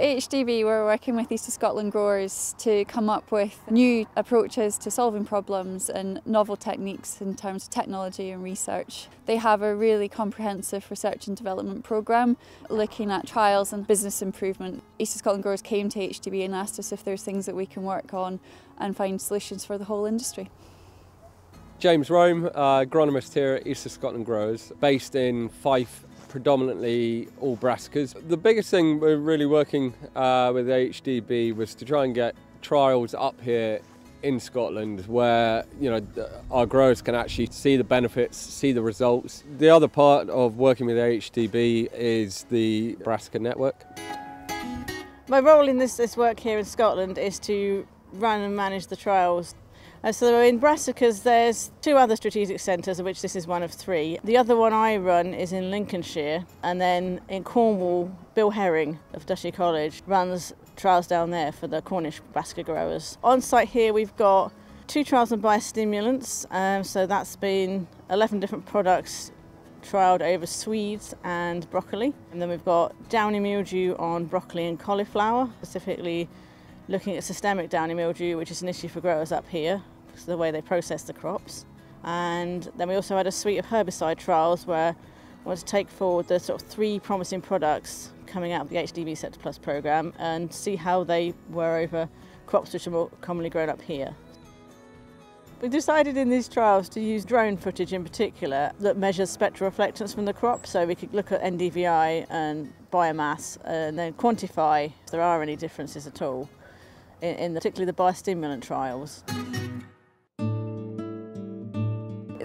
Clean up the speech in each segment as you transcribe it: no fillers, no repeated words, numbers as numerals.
At HDB, we're working with East of Scotland Growers to come up with new approaches to solving problems and novel techniques in terms of technology and research. They have a really comprehensive research and development programme looking at trials and business improvement. East of Scotland Growers came to HDB and asked us if there's things that we can work on and find solutions for the whole industry. James Rome, agronomist here at East of Scotland Growers, based in Fife, predominantly all brassicas. The biggest thing we're really working with HDB was to try and get trials up here in Scotland where, you know, our growers can actually see the benefits, see the results. The other part of working with HDB is the brassica network. My role in this work here in Scotland is to run and manage the trials. So in brassicas, there's two other strategic centres, of which this is one of three. The other one I run is in Lincolnshire, and then in Cornwall, Bill Herring of Duchy College runs trials down there for the Cornish brassica growers. On site here, we've got two trials on biostimulants, so that's been 11 different products trialled over Swedes and broccoli. And then we've got downy mildew on broccoli and cauliflower, specifically looking at systemic downy mildew, which is an issue for growers up here because of the way they process the crops. And then we also had a suite of herbicide trials where I wanted to take forward the sort of three promising products coming out of the HDB Sector Plus programme and see how they were over crops which are more commonly grown up here. We decided in these trials to use drone footage in particular that measures spectral reflectance from the crop, so we could look at NDVI and biomass and then quantify if there are any differences at all in particularly the biostimulant trials. The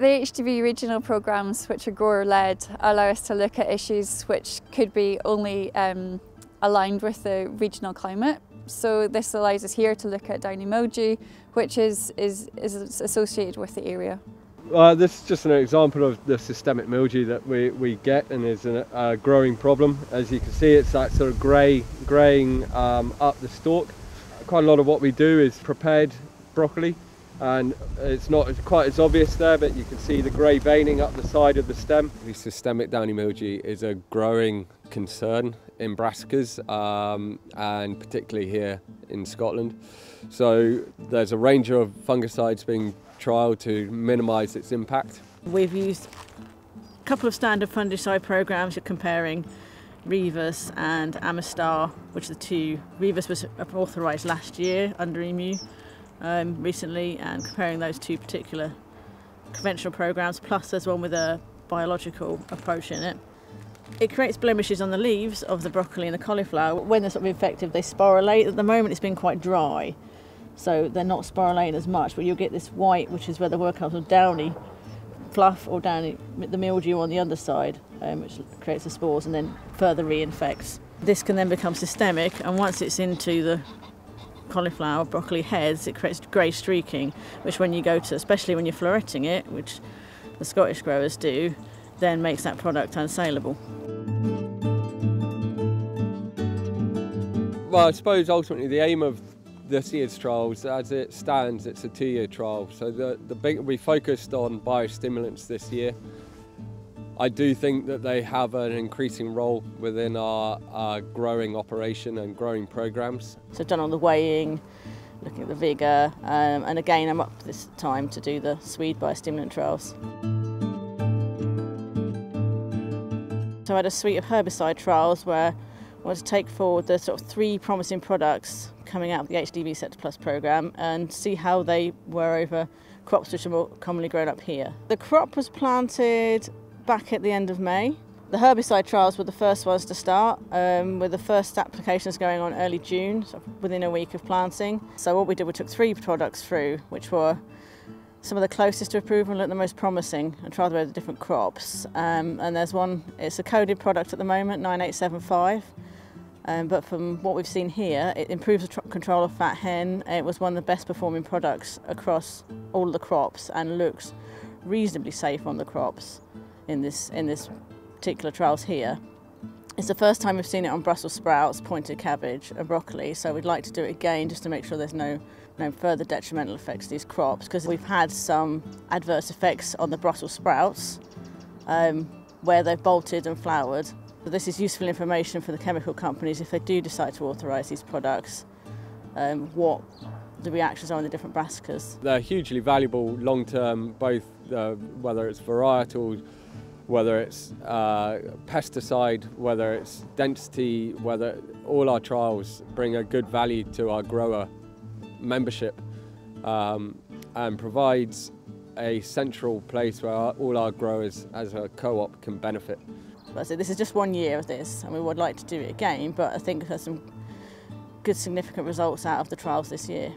HDB regional programmes, which are grower-led, allow us to look at issues which could be only aligned with the regional climate. So this allows us here to look at downy mildew, which is associated with the area. This is just an example of the systemic mildew that we get and is a growing problem. As you can see, it's that sort of greying up the stalk. Quite a lot of what we do is prepared broccoli, and it's not quite as obvious there, but you can see the grey veining up the side of the stem. The systemic downy mildew is a growing concern in brassicas and particularly here in Scotland. So there's a range of fungicides being trialled to minimise its impact. We've used a couple of standard fungicide programmes. You're comparing Revis and Amistar, which are the two. Revis was authorised last year under EMU recently, and comparing those two particular conventional programmes, plus there's one with a biological approach in it. It creates blemishes on the leaves of the broccoli and the cauliflower. When they're sort of infected, they sporulate. At the moment it's been quite dry, so they're not sporulating as much, but you'll get this white, which is where the work comes from, downy fluff or down the mildew on the underside, which creates the spores and then further reinfects. This can then become systemic, and once it's into the cauliflower, broccoli heads, it creates grey streaking, which when you go to, especially when you're floretting it, which the Scottish growers do, then makes that product unsaleable. Well, I suppose ultimately the aim of this year's trials, as it stands, it's a two-year trial. So we focused on biostimulants this year. I do think that they have an increasing role within our growing operation and growing programmes. So done on the weighing, looking at the vigour, and again I'm up this time to do the Swede biostimulant trials. So I had a suite of herbicide trials where I wanted to take forward the sort of three promising products coming out of the HDB Sector Plus programme and see how they were over crops which are more commonly grown up here. The crop was planted back at the end of May. The herbicide trials were the first ones to start, with the first applications going on early June, so within a week of planting. So what we did, we took three products through, which were some of the closest to approval and the most promising, and tried the different crops. And there's one, it's a coded product at the moment, 9875. But from what we've seen here, it improves the control of fat hen. It was one of the best performing products across all the crops and looks reasonably safe on the crops in this particular trials here. It's the first time we've seen it on Brussels sprouts, pointed cabbage and broccoli, so we'd like to do it again just to make sure there's no further detrimental effects to these crops, because we've had some adverse effects on the Brussels sprouts where they've bolted and flowered. So this is useful information for the chemical companies if they do decide to authorise these products, what the reactions are on the different brassicas. They're hugely valuable long-term, both whether it's varietal, whether it's pesticide, whether it's density, whether all our trials bring a good value to our grower membership and provides a central place where all our growers as a co-op can benefit. So this is just 1 year of this and we would like to do it again, but I think there's some good significant results out of the trials this year.